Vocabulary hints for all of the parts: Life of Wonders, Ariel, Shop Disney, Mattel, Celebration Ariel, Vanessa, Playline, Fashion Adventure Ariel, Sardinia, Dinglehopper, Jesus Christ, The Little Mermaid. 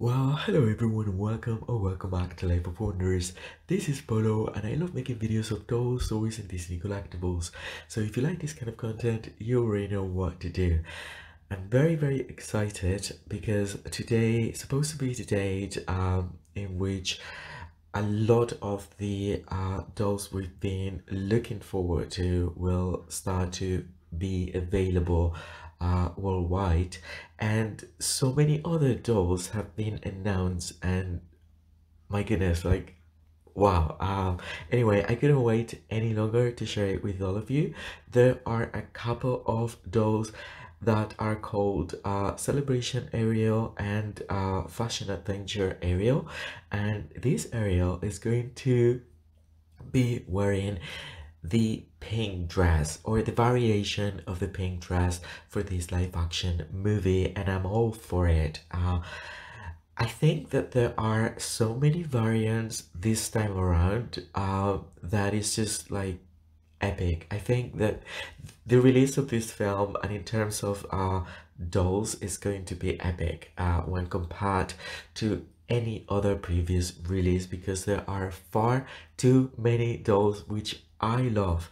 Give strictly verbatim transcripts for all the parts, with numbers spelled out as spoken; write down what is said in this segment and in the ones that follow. Well, hello everyone, welcome or welcome back to Life of Wonders. This is Polo and I love making videos of dolls, toys and Disney collectibles. So if you like this kind of content, you already know what to do. I'm very very excited because today is supposed to be the date um, in which a lot of the uh, dolls we've been looking forward to will start to be available Uh, worldwide, and so many other dolls have been announced, and my goodness, like wow. Um anyway, I couldn't wait any longer to share it with all of you. There are a couple of dolls that are called uh, Celebration Ariel and uh, Fashion Adventure Ariel, and this Ariel is going to be wearing the pink dress, or the variation of the pink dress, for this live action movie, and I'm all for it. uh, I think that there are so many variants this time around uh, that is just like epic. I think that the release of this film, and in terms of uh, dolls, is going to be epic uh, when compared to any other previous release, because there are far too many dolls which I love,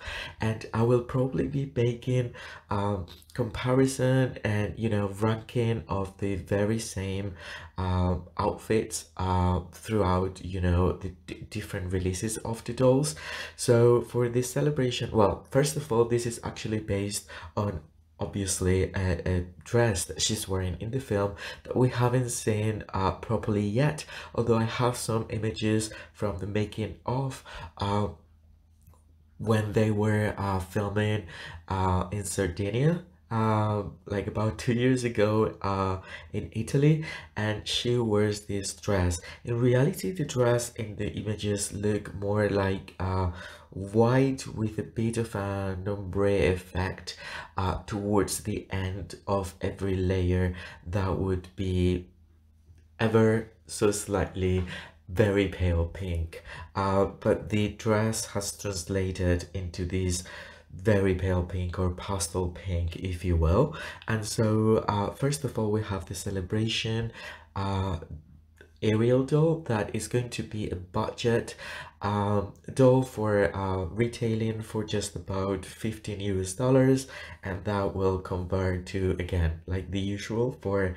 and I will probably be making um, comparison and, you know, ranking of the very same um, outfits uh, throughout, you know, the d different releases of the dolls. So for this celebration, well, first of all, this is actually based on obviously a, a dress that she's wearing in the film that we haven't seen uh, properly yet, although I have some images from the making of uh, when they were uh, filming uh, in Sardinia uh, like about two years ago uh, in Italy, and she wears this dress. In reality, the dress in the images look more like uh, white with a bit of an ombre effect uh, towards the end of every layer that would be ever so slightly very pale pink, uh, but the dress has translated into this very pale pink, or pastel pink if you will. And so uh, first of all, we have the Celebration uh, Ariel doll that is going to be a budget um, doll for uh, retailing for just about fifteen U S dollars, and that will convert to, again, like the usual for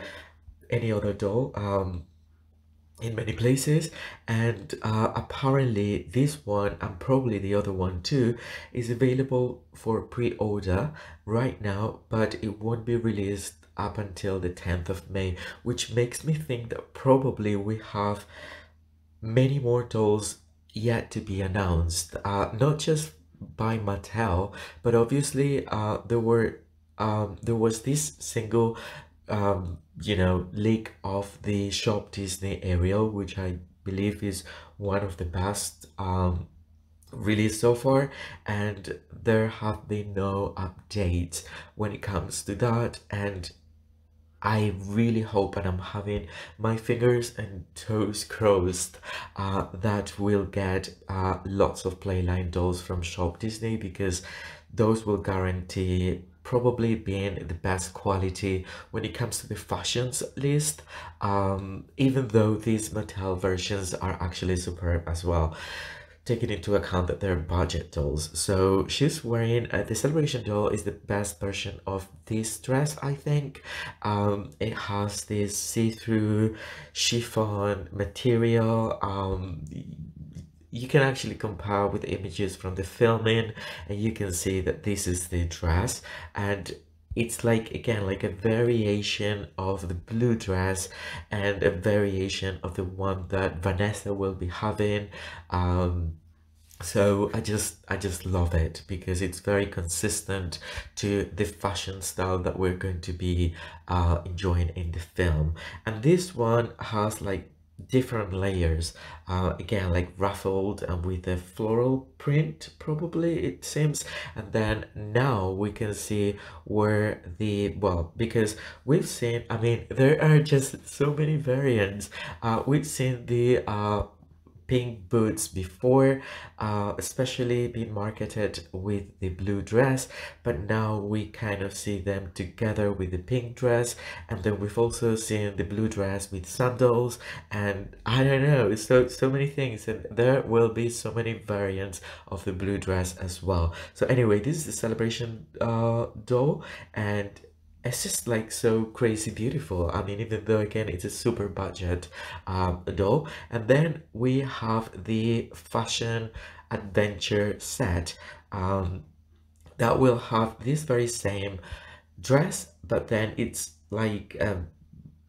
any other doll um, in many places. And uh, apparently this one, and probably the other one too, is available for pre-order right now, but it won't be released up until the tenth of May, which makes me think that probably we have many more dolls yet to be announced, uh, not just by Mattel, but obviously uh, there were um, there was this single Um, you know, leak of the Shop Disney Ariel, which I believe is one of the best um, released so far, and there have been no updates when it comes to that. And I really hope, and I'm having my fingers and toes crossed, uh, that we'll get uh, lots of Playline dolls from Shop Disney, because those will guarantee probably being the best quality when it comes to the fashions list, um, even though these Mattel versions are actually superb as well, taking into account that they're budget dolls. So she's wearing uh, the Celebration doll is the best version of this dress, I think. Um, it has this see-through chiffon material. um, You can actually compare with images from the filming, and you can see that this is the dress, and it's like, again, like a variation of the blue dress and a variation of the one that Vanessa will be having. Um, so I just I just love it, because it's very consistent to the fashion style that we're going to be uh, enjoying in the film. And this one has like different layers, uh, again, like ruffled and with a floral print, probably, it seems. And then now we can see where the, well, because we've seen, I mean, there are just so many variants. Uh, we've seen the uh, pink boots before, uh, especially being marketed with the blue dress, but now we kind of see them together with the pink dress, and then we've also seen the blue dress with sandals, and I don't know, so so many things, and there will be so many variants of the blue dress as well. So anyway, this is the Celebration uh, doll, and it's just like so crazy beautiful. I mean, even though again it's a super budget um, doll. And then we have the Fashion Adventure set um, that will have this very same dress, but then it's like a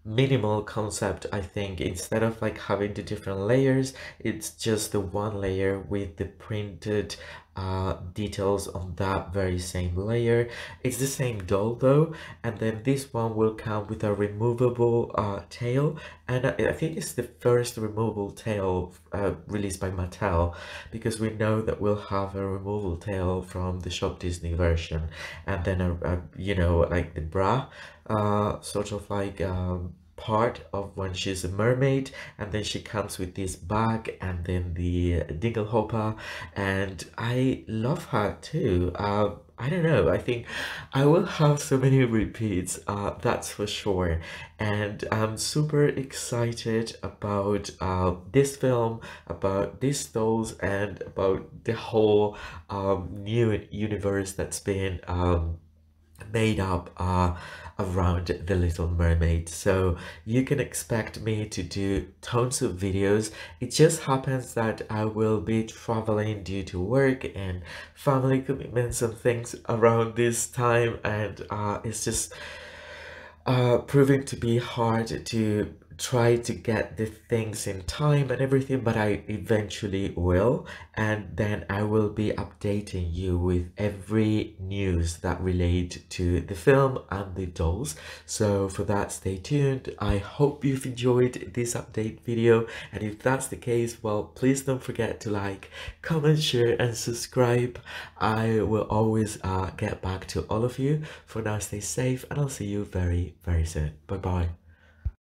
minimal concept. I think instead of like having the different layers, it's just the one layer with the printed uh details on that very same layer. It's the same doll though, and then this one will come with a removable uh tail, and I, I think it's the first removable tail uh, released by Mattel, because we know that we'll have a removable tail from the Shop Disney version, and then a, a you know, like the bra uh sort of like um part of when she's a mermaid, and then she comes with this bag and then the Dinglehopper, and I love her too. Uh, I don't know, I think I will have so many repeats, uh, that's for sure, and I'm super excited about uh, this film, about these dolls, and about the whole um, new universe that's been um, made up uh, around The Little Mermaid. So you can expect me to do tons of videos. It just happens that I will be traveling due to work and family commitments and things around this time, and uh, it's just uh, proving to be hard to try to get the things in time and everything, but I eventually will, and then I will be updating you with every news that relate to the film and the dolls. So for that, stay tuned. I hope you've enjoyed this update video, and if that's the case, well, please don't forget to like, comment, share and subscribe. I will always uh, get back to all of you. For now, stay safe, and I'll see you very very soon. Bye bye.